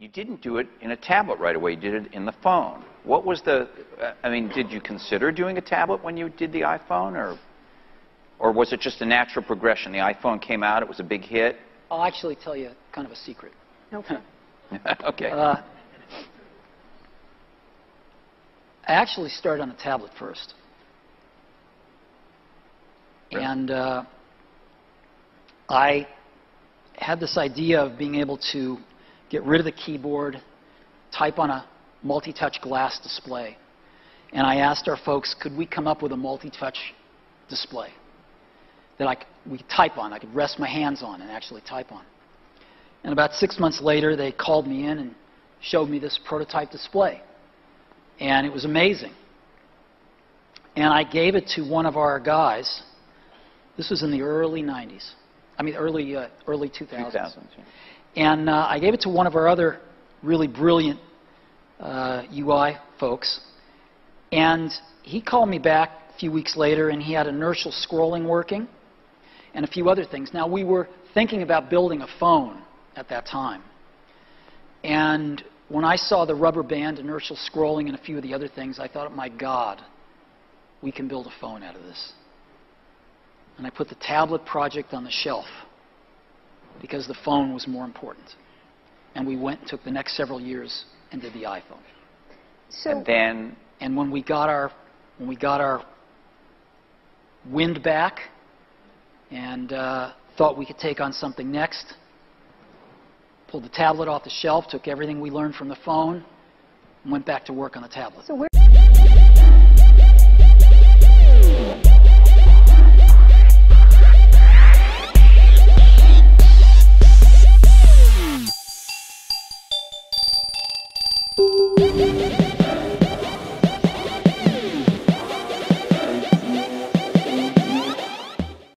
You didn't do it in a tablet right away. You did it in the phone. What was the, I mean, did you consider doing a tablet when you did the iPhone, or was it just a natural progression? The iPhone came out, it was a big hit. I'll actually tell you kind of a secret. Okay. Okay. I actually started on a tablet first. Really? And I had this idea of being able to get rid of the keyboard, type on a multi-touch glass display. And I asked our folks, could we come up with a multi-touch display that we could type on, I could rest my hands on and actually type on. And about 6 months later, they called me in and showed me this prototype display. And it was amazing. And I gave it to one of our guys. This was in the early 90s. I mean, early 2000s. 2000s, yeah. And I gave it to one of our other really brilliant UI folks, and he called me back a few weeks later, and he had inertial scrolling working and a few other things. Now, we were thinking about building a phone at that time, and when I saw the rubber band, inertial scrolling, and a few of the other things, I thought, my God, we can build a phone out of this. And I put the tablet project on the shelf, because the phone was more important. And we went and took the next several years and did the iPhone. So and when we got our wind back and thought we could take on something next, pulled the tablet off the shelf, took everything we learned from the phone, and went back to work on the tablet. So